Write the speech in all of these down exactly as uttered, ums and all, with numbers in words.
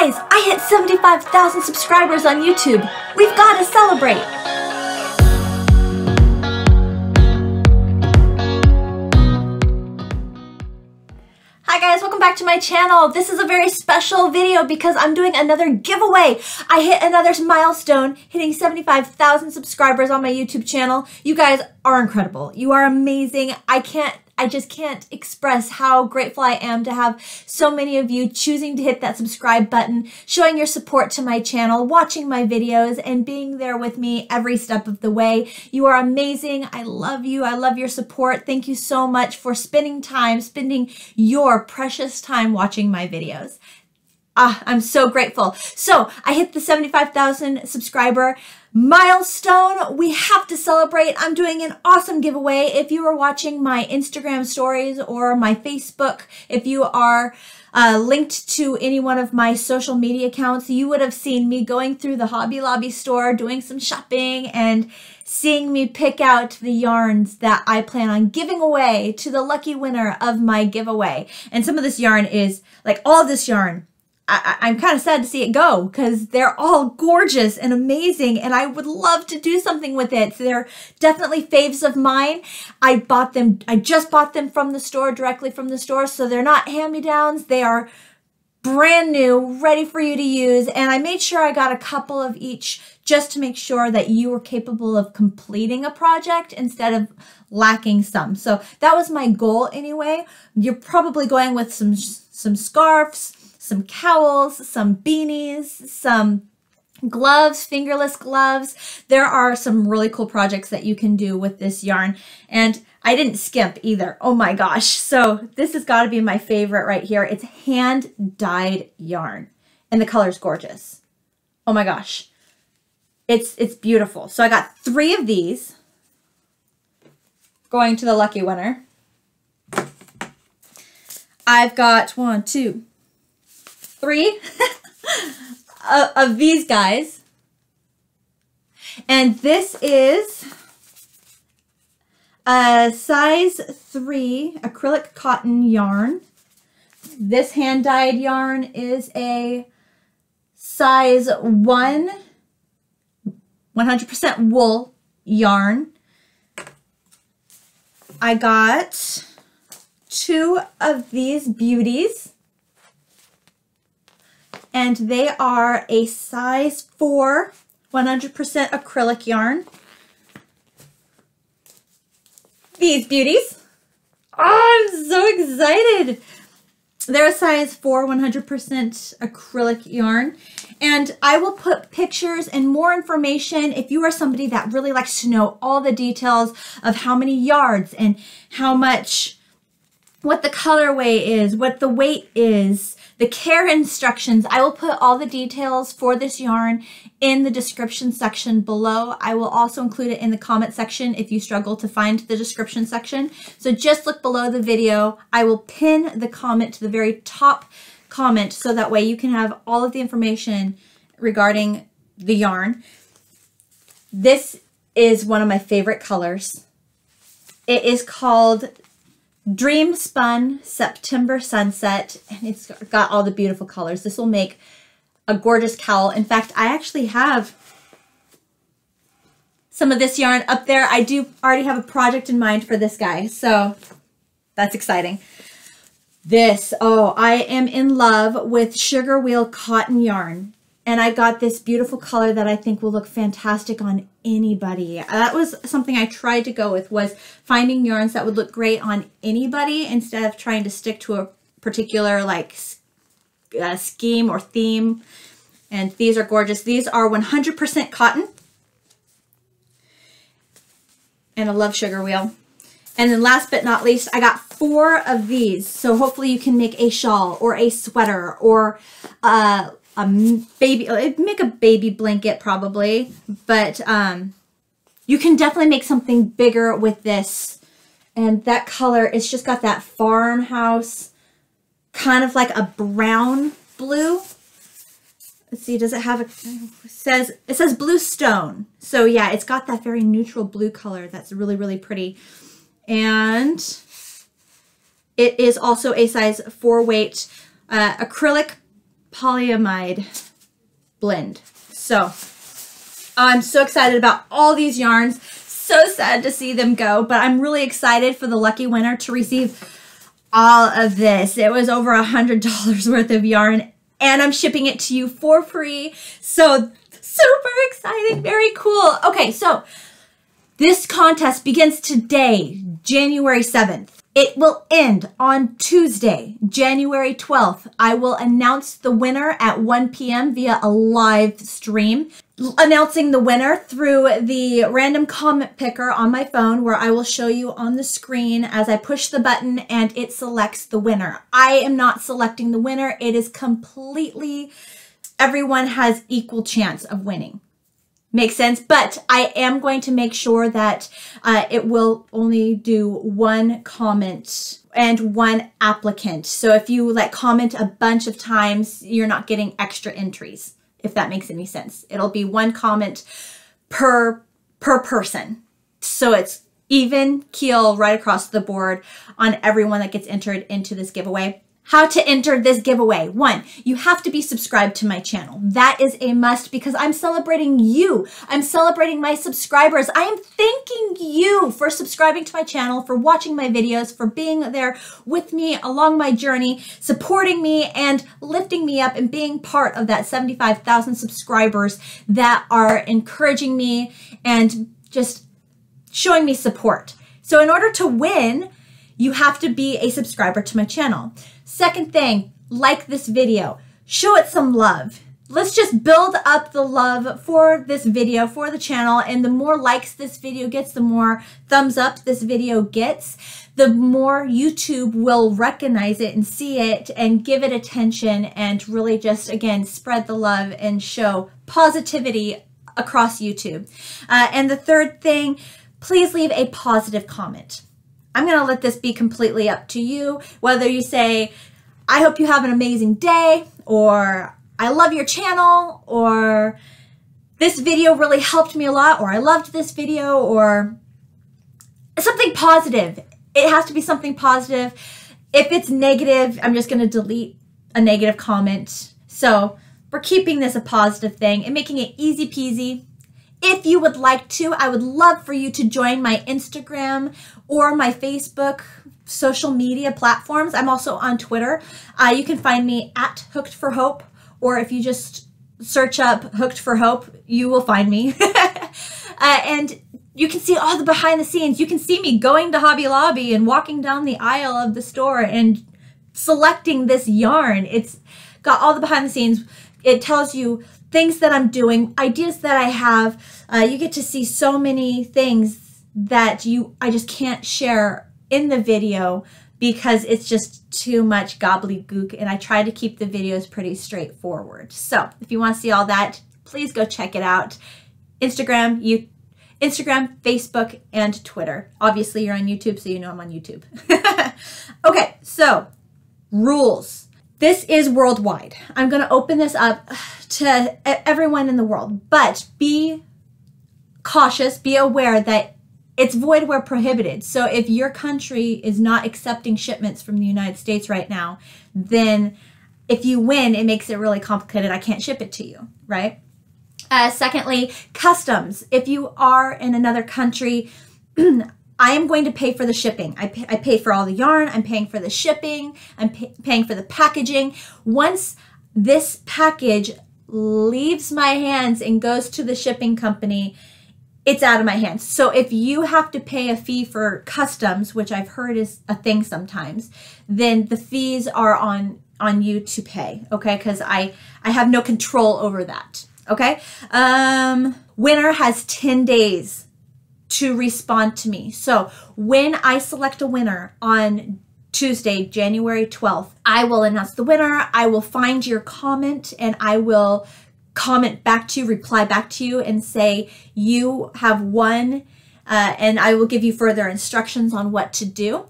Guys, I hit seventy-five thousand subscribers on YouTube. We've got to celebrate. Hi guys, welcome back to my channel. This is a very special video because I'm doing another giveaway. I hit another milestone, hitting seventy-five thousand subscribers on my YouTube channel. You guys are incredible. You are amazing. I can't I just can't express how grateful I am to have so many of you choosing to hit that subscribe button, showing your support to my channel, watching my videos, and being there with me every step of the way. You are amazing. I love you. I love your support. Thank you so much for spending time, spending your precious time watching my videos. Ah, I'm so grateful. So I hit the seventy-five thousand subscriber milestone. We have to celebrate. I'm doing an awesome giveaway. If you are watching my Instagram stories or my Facebook, if you are uh, linked to any one of my social media accounts, you would have seen me going through the Hobby Lobby store, doing some shopping, and seeing me pick out the yarns that I plan on giving away to the lucky winner of my giveaway. And some of this yarn is, like all this yarn, I, I'm kind of sad to see it go because they're all gorgeous and amazing and I would love to do something with it. So they're definitely faves of mine. I bought them, I just bought them from the store, directly from the store. So they're not hand-me-downs. They are brand new, ready for you to use. And I made sure I got a couple of each just to make sure that you were capable of completing a project instead of lacking some. So that was my goal anyway. You're probably going with some, some scarves, some cowls, some beanies, some gloves, fingerless gloves. There are some really cool projects that you can do with this yarn. And I didn't skimp either. Oh my gosh. So this has got to be my favorite right here. It's hand dyed yarn and the color's gorgeous. Oh my gosh. It's, it's beautiful. So I got three of these going to the lucky winner. I've got one, two, three of these guys. And this is a size three acrylic cotton yarn. This hand-dyed yarn is a size one, one hundred percent wool yarn. I got two of these beauties. And they are a size four, one hundred percent acrylic yarn. These beauties. Oh, I'm so excited. They're a size four, one hundred percent acrylic yarn. And I will put pictures and more information if you are somebody that really likes to know all the details of how many yards and how much, what the colorway is, what the weight is, the care instructions. I will put all the details for this yarn in the description section below. I will also include it in the comment section if you struggle to find the description section. So just look below the video. I will pin the comment to the very top comment so that way you can have all of the information regarding the yarn. This is one of my favorite colors. It is called Dream Spun September Sunset, and it's got all the beautiful colors. This will make a gorgeous cowl. In fact, I actually have some of this yarn up there. I do already have a project in mind for this guy, so that's exciting. This, oh, I am in love with Sugar Wheel Cotton Yarn, and I got this beautiful color that I think will look fantastic on anybody. That was something I tried to go with, was finding yarns that would look great on anybody instead of trying to stick to a particular like uh, scheme or theme. And these are gorgeous. These are one hundred percent cotton. And I love Sugar Wheel. And then last but not least, I got four of these. So hopefully you can make a shawl or a sweater or uh, a baby, it'd make a baby blanket probably, but um, you can definitely make something bigger with this. And that color, it's just got that farmhouse, kind of like a brown blue. Let's see, does it have a, it says, it says Blue Stone. So yeah, it's got that very neutral blue color. That's really, really pretty. And it is also a size four weight uh, acrylic polyamide blend. So I'm so excited about all these yarns. So sad to see them go, but I'm really excited for the lucky winner to receive all of this. It was over a hundred dollars worth of yarn, and I'm shipping it to you for free. So super exciting, very cool. Okay, so this contest begins today, January seventh. It will end on Tuesday, January twelfth. I will announce the winner at one P M via a live stream, announcing the winner through the random comment picker on my phone, where I will show you on the screen as I push the button and it selects the winner. I am not selecting the winner. It is completely, everyone has equal chance of winning. Makes sense, but I am going to make sure that uh, it will only do one comment and one applicant. So if you like comment a bunch of times, you're not getting extra entries, if that makes any sense. It'll be one comment per, per person. So it's even keel right across the board on everyone that gets entered into this giveaway. How to enter this giveaway. One, you have to be subscribed to my channel. That is a must, because I'm celebrating you. I'm celebrating my subscribers. I am thanking you for subscribing to my channel, for watching my videos, for being there with me along my journey, supporting me and lifting me up and being part of that seventy-five thousand subscribers that are encouraging me and just showing me support. So in order to win, you have to be a subscriber to my channel. Second thing, like this video, show it some love. Let's just build up the love for this video, for the channel, and the more likes this video gets, the more thumbs up this video gets, the more YouTube will recognize it and see it and give it attention, and really just, again, spread the love and show positivity across YouTube. Uh, and the third thing, please leave a positive comment. I'm going to let this be completely up to you, whether you say, I hope you have an amazing day, or I love your channel, or this video really helped me a lot, or I loved this video, or something positive. It has to be something positive. If it's negative, I'm just going to delete a negative comment. So we're keeping this a positive thing and making it easy peasy. If you would like to, I would love for you to join my Instagram or my Facebook social media platforms. I'm also on Twitter. Uh, you can find me at Hooked for Hope, or if you just search up Hooked for Hope, you will find me. uh, and you can see all the behind the scenes. You can see me going to Hobby Lobby and walking down the aisle of the store and selecting this yarn. It's got all the behind the scenes. It tells you things that I'm doing, ideas that I have. Uh, you get to see so many things that you I just can't share in the video because it's just too much gobbledygook, and I try to keep the videos pretty straightforward. So if you want to see all that, please go check it out. Instagram, you, Instagram, Facebook, and Twitter. Obviously you're on YouTube, so you know I'm on YouTube. Okay, so rules. This is worldwide. I'm going to open this up to everyone in the world, but be cautious, be aware that it's void where prohibited. So if your country is not accepting shipments from the United States right now, then if you win, it makes it really complicated. I can't ship it to you, right? Uh, secondly, customs. If you are in another country, I am going to pay for the shipping. I pay, I pay for all the yarn. I'm paying for the shipping. I'm pay, paying for the packaging. Once this package leaves my hands and goes to the shipping company, it's out of my hands. So if you have to pay a fee for customs, which I've heard is a thing sometimes, then the fees are on, on you to pay, okay? Because I, I have no control over that, okay? Um, winner has ten days to respond to me. So when I select a winner on Tuesday, January twelfth, I will announce the winner. I will find your comment and I will comment back to you, reply back to you and say, you have won, uh, and I will give you further instructions on what to do.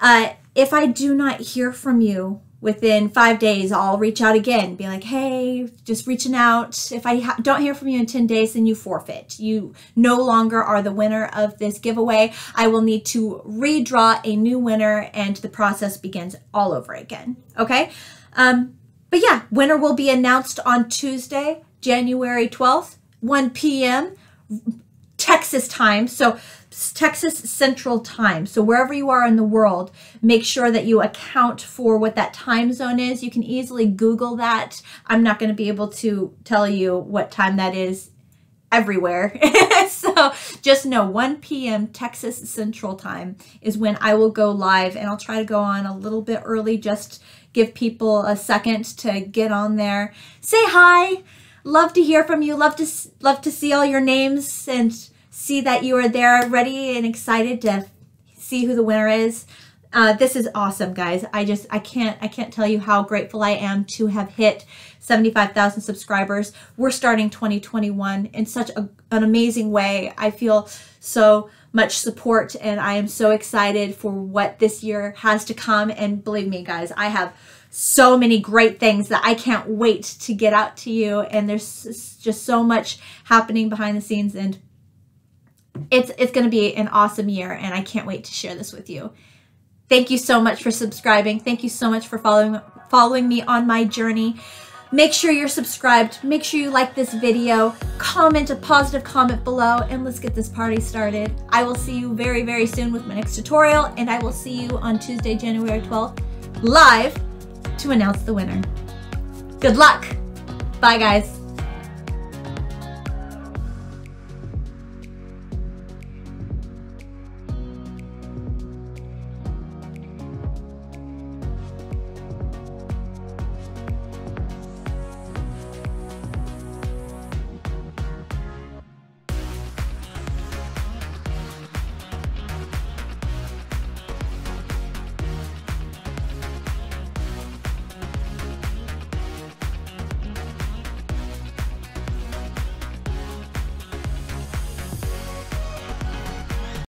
Uh, if I do not hear from you within five days, I'll reach out again, be like, hey, just reaching out. If I ha don't hear from you in ten days, then you forfeit. You no longer are the winner of this giveaway. I will need to redraw a new winner and the process begins all over again, okay? Um, But yeah, winner will be announced on Tuesday, January twelfth, one p m Texas time. So Texas Central Time. So wherever you are in the world, make sure that you account for what that time zone is. You can easily Google that. I'm not going to be able to tell you what time that is everywhere. So just know one p m Texas Central Time is when I will go live, and I'll try to go on a little bit early, just give people a second to get on there. Say hi. Love to hear from you. Love to love to see all your names and see that you are there, ready and excited to see who the winner is. Uh, this is awesome, guys. I just, I can't, I can't tell you how grateful I am to have hit seventy-five thousand subscribers. We're starting twenty twenty-one in such a, an amazing way. I feel so much support, and I am so excited for what this year has to come. And believe me, guys, I have so many great things that I can't wait to get out to you. And there's just so much happening behind the scenes, and it's, it's going to be an awesome year, and I can't wait to share this with you. Thank you so much for subscribing. Thank you so much for following following me on my journey. Make sure you're subscribed. Make sure you like this video. Comment a positive comment below, and let's get this party started. I will see you very, very soon with my next tutorial, and I will see you on Tuesday, January twelfth, live to announce the winner. Good luck. Bye, guys.